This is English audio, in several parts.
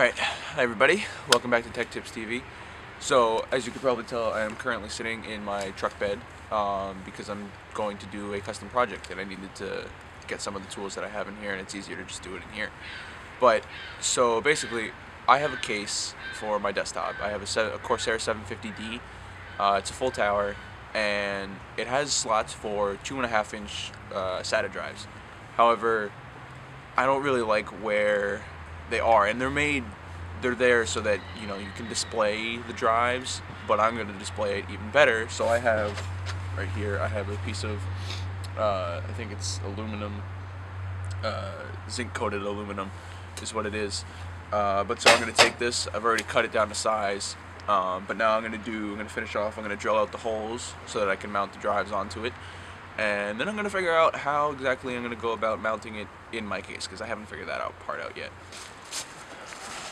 Alright, hi everybody, welcome back to Tech Tips TV. So, as you can probably tell, I am currently sitting in my truck bed because I'm going to do a custom project and I needed to get some of the tools that I have in here, and it's easier to just do it in here. But, so basically, I have a case for my desktop. I have a Corsair 750D, it's a full tower, and it has slots for 2.5-inch SATA drives. However, I don't really like where they are, and they're there so that, you know, you can display the drives, but I'm going to display it even better. So I have right here, I have a piece of I think it's aluminum, zinc coated aluminum is what it is, but so I'm going to take this, I've already cut it down to size, but now I'm going to drill out the holes so that I can mount the drives onto it, and then I'm going to figure out how exactly I'm going to go about mounting it in my case, because I haven't figured that part out yet.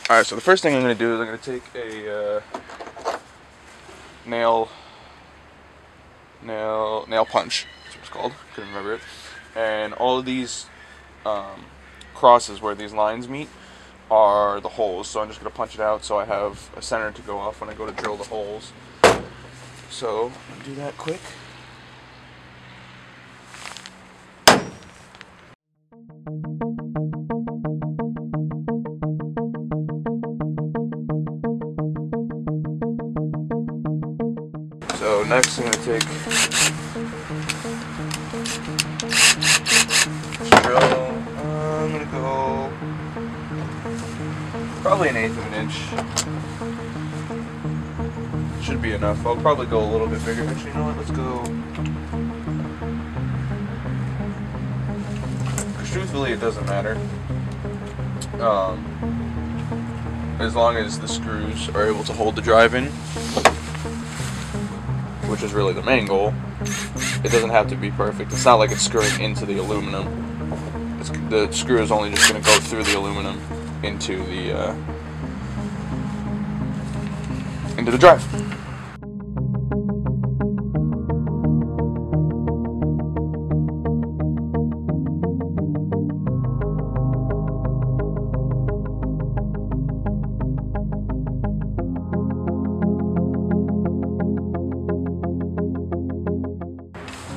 Alright, so the first thing I'm going to do is I'm going to take a nail punch, that's what it's called, couldn't remember it, and all of these crosses where these lines meet are the holes, so I'm just going to punch it out so I have a center to go off when I go to drill the holes. So, I'm going to do that quick. So next I'm going to take this drill, I'm going to go probably 1/8 of an inch, should be enough. I'll probably go a little bit bigger. Actually, you know what, let's go, because truthfully it doesn't matter, as long as the screws are able to hold the drive in, which is really the main goal. It doesn't have to be perfect. It's not like it's screwing into the aluminum. The screw is only just going to go through the aluminum into the drive.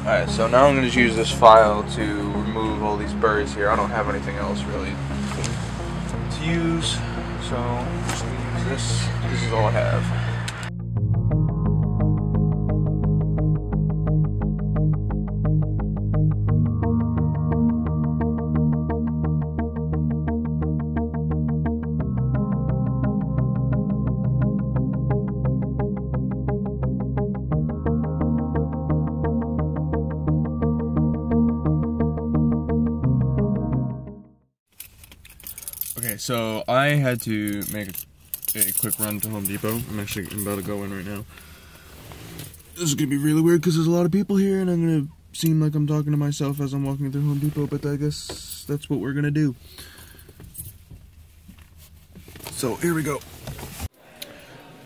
Alright, so now I'm going to use this file to remove all these burrs here. I don't have anything else really to use, so I'm just going to use this. This is all I have. Okay, so I had to make a quick run to Home Depot. I'm about to go in right now. This is going to be really weird because there's a lot of people here and I'm going to seem like I'm talking to myself as I'm walking through Home Depot, but I guess that's what we're going to do. So, here we go.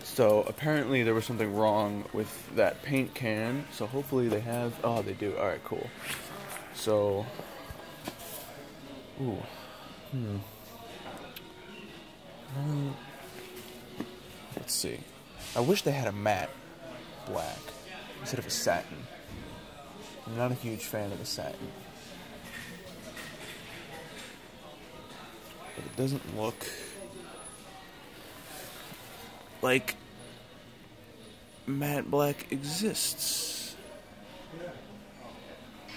So, apparently there was something wrong with that paint can, so hopefully they have... Oh, they do. Alright, cool. So... Ooh. Let's see. I wish they had a matte black instead of a satin. I'm not a huge fan of the satin. But it doesn't look like matte black exists.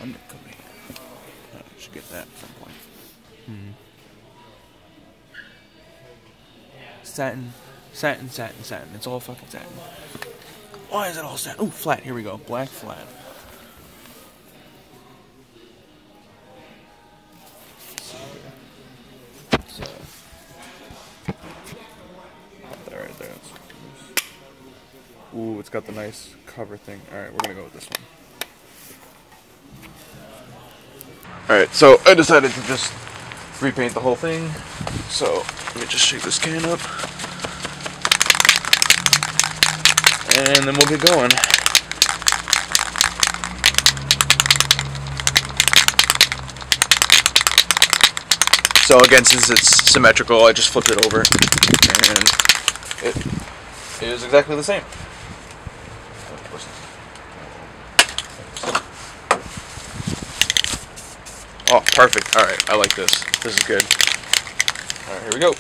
Undercoating. I should get that at some point. Satin, satin, satin, satin. It's all fucking satin. Why is it all satin? Ooh, flat. Here we go. Black flat. So, that right there. Ooh, it's got the nice cover thing. Alright, we're gonna go with this one. Alright, so I decided to just repaint the whole thing. So, let me just shake this can up, and then we'll get going. So again, since it's symmetrical, I just flipped it over and it is exactly the same. Oh, perfect. All right, I like this. This is good. All right, here we go.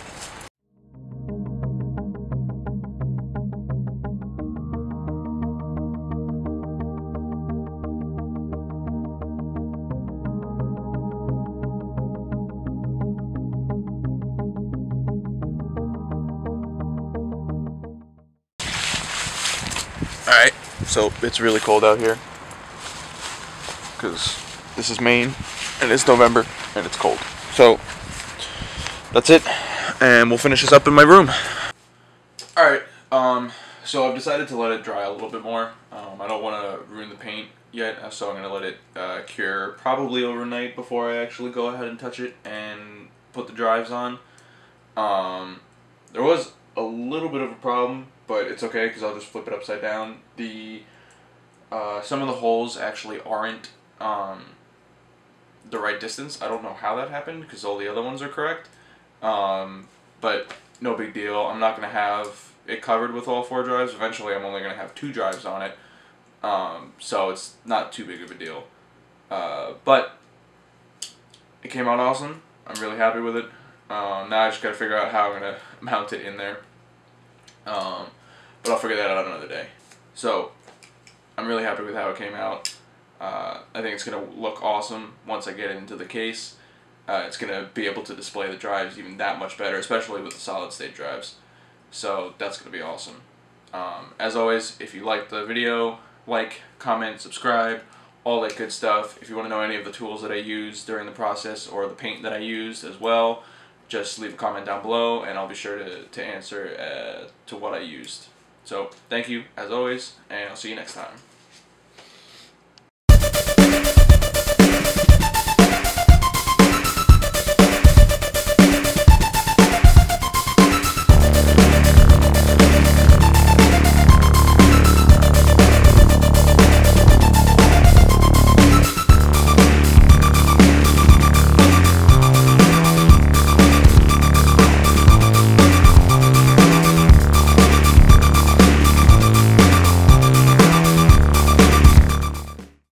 Alright, so it's really cold out here because this is Maine and it's November and it's cold. So that's it, and we'll finish this up in my room. Alright, so I've decided to let it dry a little bit more. I don't want to ruin the paint yet, so I'm going to let it cure probably overnight before I actually go ahead and touch it and put the drives on. There was a little bit of a problem, but it's okay because I'll just flip it upside down. The some of the holes actually aren't the right distance. I don't know how that happened because all the other ones are correct, but no big deal. I'm not going to have it covered with all four drives. Eventually I'm only going to have two drives on it, so it's not too big of a deal. But it came out awesome. I'm really happy with it. Now I just got to figure out how I'm going to mount it in there. But I'll figure that out another day. So, I'm really happy with how it came out. I think it's going to look awesome once I get it into the case. It's going to be able to display the drives even that much better, especially with the solid-state drives. So, that's going to be awesome. As always, if you liked the video, like, comment, subscribe, all that good stuff. If you want to know any of the tools that I used during the process or the paint that I used as well, just leave a comment down below and I'll be sure to answer to what I used. So, thank you, as always, and I'll see you next time.